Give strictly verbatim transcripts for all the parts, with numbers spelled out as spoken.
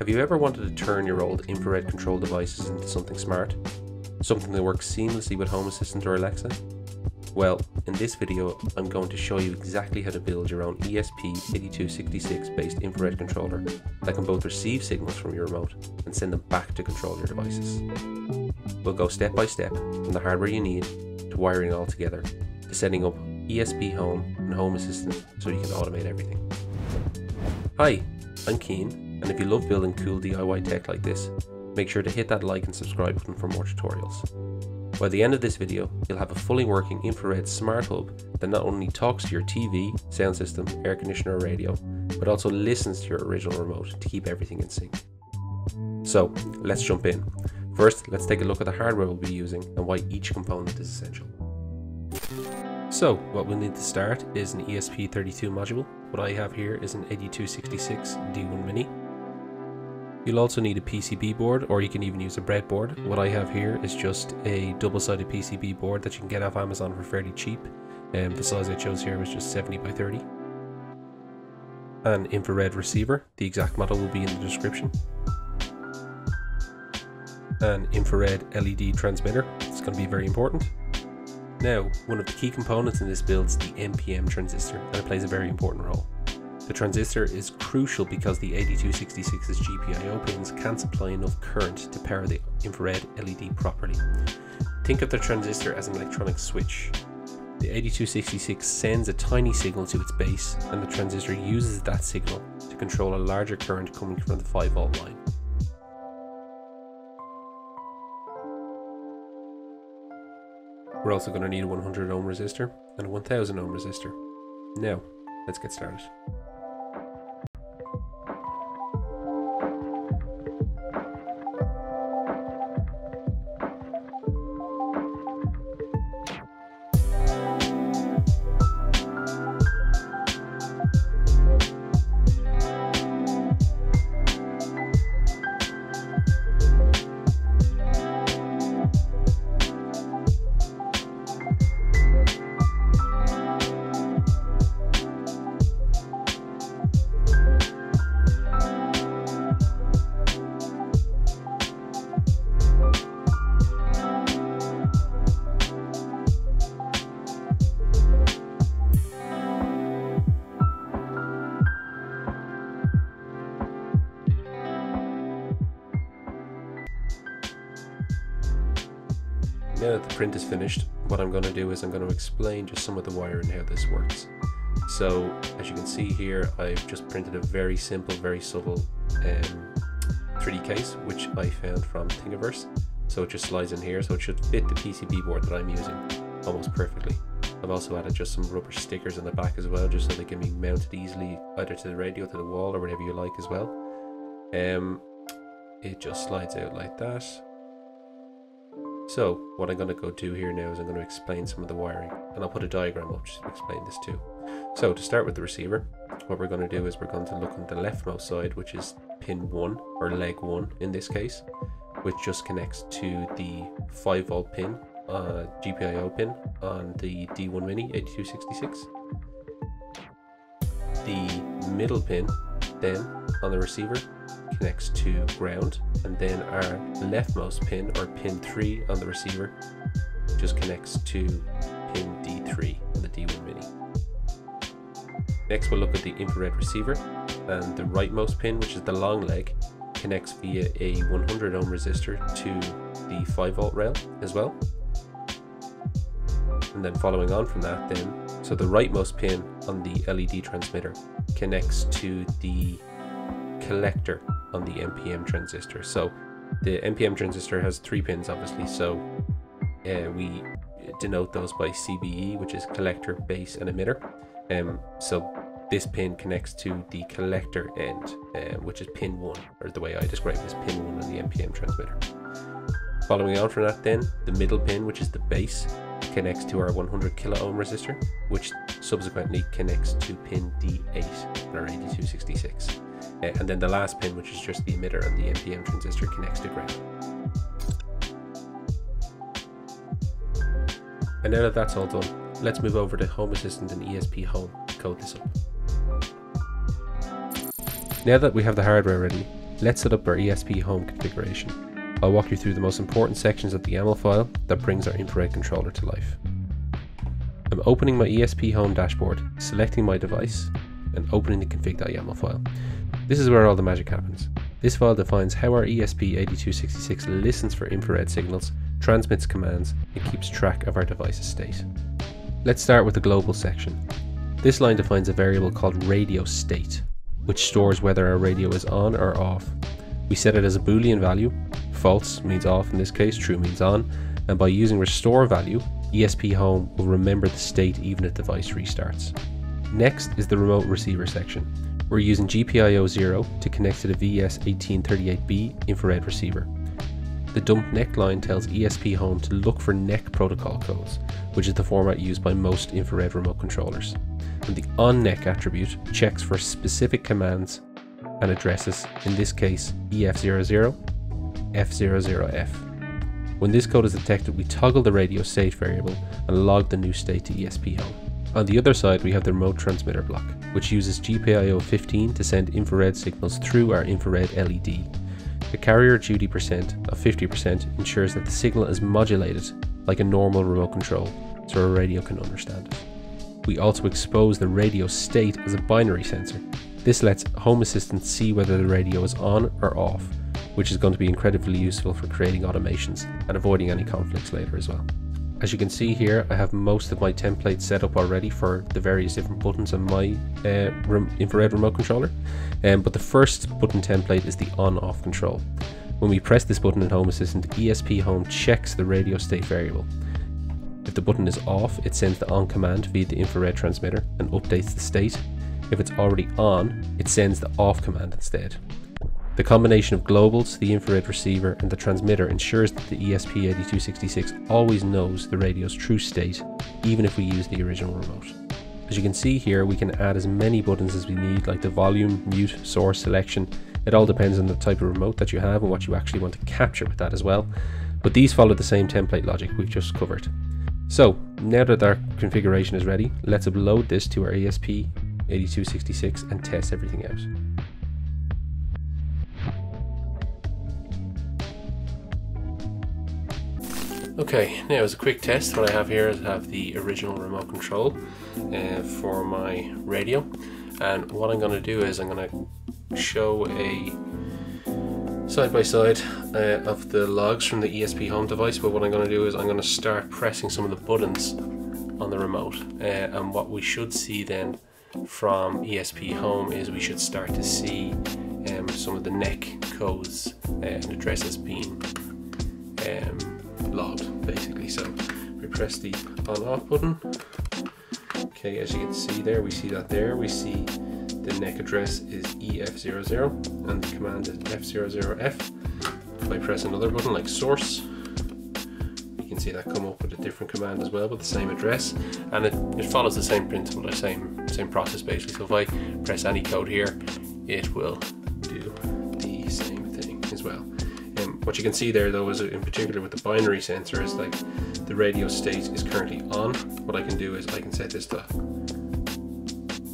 Have you ever wanted to turn your old infrared control devices into something smart? Something that works seamlessly with Home Assistant or Alexa? Well, in this video I'm going to show you exactly how to build your own E S P eighty-two sixty-six based infrared controller that can both receive signals from your remote and send them back to control your devices. We'll go step by step from the hardware you need to wiring all together to setting up ESPHome and Home Assistant so you can automate everything. Hi, I'm Keen. And if you love building cool D I Y tech like this, make sure to hit that like and subscribe button for more tutorials. By the end of this video, you'll have a fully working infrared smart hub that not only talks to your T V, sound system, air conditioner, radio, but also listens to your original remote to keep everything in sync. So let's jump in. First, let's take a look at the hardware we'll be using and why each component is essential. So what we'll need to start is an E S P thirty-two module. What I have here is an eighty-two sixty-six D one Mini. You'll also need a P C B board, or you can even use a breadboard. What I have here is just a double-sided P C B board that you can get off Amazon for fairly cheap. Um, the size I chose here was just seventy by thirty. An infrared receiver, the exact model will be in the description. An infrared L E D transmitter, it's going to be very important. Now, one of the key components in this build is the N P N transistor, and it plays a very important role. The transistor is crucial because the eighty-two sixty-six's G P I O pins can't supply enough current to power the infrared L E D properly. Think of the transistor as an electronic switch. The eighty-two sixty-six sends a tiny signal to its base, and the transistor uses that signal to control a larger current coming from the five volt line. We're also going to need a one hundred ohm resistor and a one thousand ohm resistor. Now, let's get started. Now that the print is finished, what I'm going to do is I'm going to explain just some of the wire and how this works. So as you can see here, I've just printed a very simple, very subtle um, three D case, which I found from Thingiverse. So it just slides in here, so it should fit the P C B board that I'm using almost perfectly. I've also added just some rubber stickers on the back as well, just so they can be mounted easily either to the radio, to the wall, or whatever you like as well. Um, it just slides out like that. So what I'm going to go do here now is I'm going to explain some of the wiring, and I'll put a diagram up just to explain this too. So to start with the receiver, what we're going to do is we're going to look on the leftmost side, which is pin one, or leg one in this case, which just connects to the five volt pin, uh, G P I O pin on the D one Mini eighty-two sixty-six. The middle pin then on the receiver connects to ground, and then our leftmost pin, or pin three on the receiver, just connects to pin D three on the D one Mini. Next we'll look at the infrared receiver, and the rightmost pin, which is the long leg, connects via a one hundred ohm resistor to the five volt rail as well. And then following on from that then, so the rightmost pin on the L E D transmitter connects to the collector on the N P M transistor. So the N P M transistor has three pins obviously, so uh, we denote those by C B E, which is collector, base and emitter. Um, so this pin connects to the collector end, uh, which is pin one, or the way I describe it is pin one on the N P M transmitter. Following on from that then, the middle pin, which is the base, connects to our one hundred kilo ohm resistor, which subsequently connects to pin D eight on our eighty-two sixty-six. And then the last pin, which is just the emitter on the N P M transistor, connects to ground. And now that that's all done, let's move over to Home Assistant and ESPHome to code this up. Now that we have the hardware ready, let's set up our ESPHome configuration. I'll walk you through the most important sections of the YAML file that brings our infrared controller to life. I'm opening my ESPHome dashboard, selecting my device, and opening the config.yaml file. This is where all the magic happens. This file defines how our E S P eighty-two sixty-six listens for infrared signals, transmits commands, and keeps track of our device's state. Let's start with the global section. This line defines a variable called radio state, which stores whether our radio is on or off. We set it as a Boolean value. False means off in this case, true means on, and by using restore value, ESPHome will remember the state even if the device restarts. Next is the remote receiver section. We're using G P I O zero to connect to the V S eighteen thirty-eight B infrared receiver. The dump neck line tells ESPHome to look for N E C protocol codes, which is the format used by most infrared remote controllers. And the on N E C attribute checks for specific commands and addresses, in this case E F zero zero, F zero zero F. When this code is detected, we toggle the radio state variable and log the new state to ESPHome. On the other side, we have the remote transmitter block, which uses G P I O fifteen to send infrared signals through our infrared L E D. The carrier duty percent of fifty percent ensures that the signal is modulated like a normal remote control, so our radio can understand it. We also expose the radio state as a binary sensor. This lets Home Assistant see whether the radio is on or off, which is going to be incredibly useful for creating automations and avoiding any conflicts later as well. As you can see here, I have most of my templates set up already for the various different buttons on my uh, rem infrared remote controller, um, but the first button template is the on off control. When we press this button in Home Assistant, ESPHome checks the radio state variable. If the button is off, it sends the on command via the infrared transmitter and updates the state. If it's already on, it sends the off command instead. The combination of globals, the infrared receiver, and the transmitter ensures that the E S P eighty-two sixty-six always knows the radio's true state, even if we use the original remote. As you can see here, we can add as many buttons as we need, like the volume, mute, source, selection. It all depends on the type of remote that you have and what you actually want to capture with that as well. But these follow the same template logic we've just covered. So now that our configuration is ready, let's upload this to our E S P eighty-two sixty-six and test everything out. Okay, now as a quick test, what I have here is I have the original remote control uh, for my radio, and what I'm going to do is I'm going to show a side-by-side uh, of the logs from the ESPHome device, but what I'm going to do is I'm going to start pressing some of the buttons on the remote, uh, and what we should see then from ESPHome is we should start to see um, some of the N E C codes uh, and addresses being um, logged basically. So we press the on off button. Okay, as you can see there, we see that there we see the N E C address is E F zero zero and the command is F zero zero F. If I press another button like source, you can see that come up with a different command as well with the same address, and it, it follows the same principle, the same same process basically. So if I press any code here, it will do the same thing as well. What you can see there though is, in particular with the binary sensor, is like the radio state is currently on. What I can do is I can set this to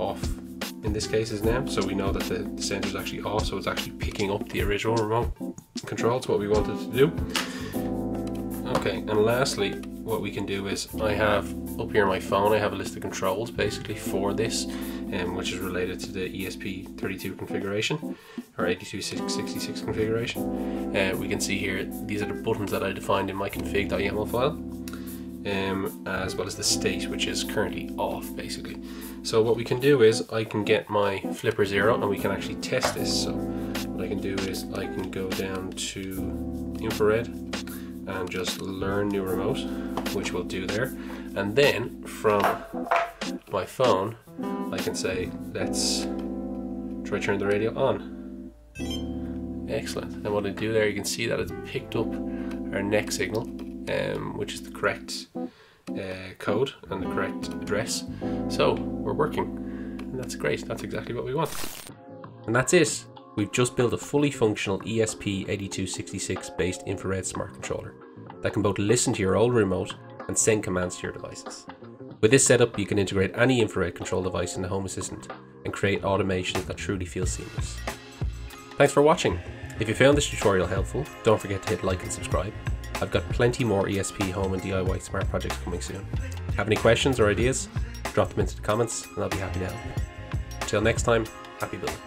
off in this case is now, so we know that the, the sensor is actually off, so it's actually picking up the original remote control. It's what we wanted to do. Okay, and lastly what we can do is I have up here on my phone, I have a list of controls basically for this, um, which is related to the E S P thirty-two configuration or eighty-two sixty-six configuration. Uh, we can see here these are the buttons that I defined in my config.yaml file, um, as well as the state, which is currently off basically. So what we can do is I can get my Flipper Zero and we can actually test this. So what I can do is I can go down to infrared and just learn new remote, which we'll do there, and then from my phone I can say let's try turn the radio on. Excellent. And what I do there, you can see that it's picked up our N E C signal, um, which is the correct uh, code and the correct address. So we're working, and that's great. That's exactly what we want. And that's it. We've just built a fully functional E S P eighty-two sixty-six based infrared smart controller that can both listen to your old remote and send commands to your devices. With this setup, you can integrate any infrared control device in the Home Assistant and create automations that truly feel seamless. Thanks for watching. If you found this tutorial helpful, don't forget to hit like and subscribe. I've got plenty more E S P home and D I Y smart projects coming soon. Have any questions or ideas? Drop them into the comments and I'll be happy to help. Till next time, happy building.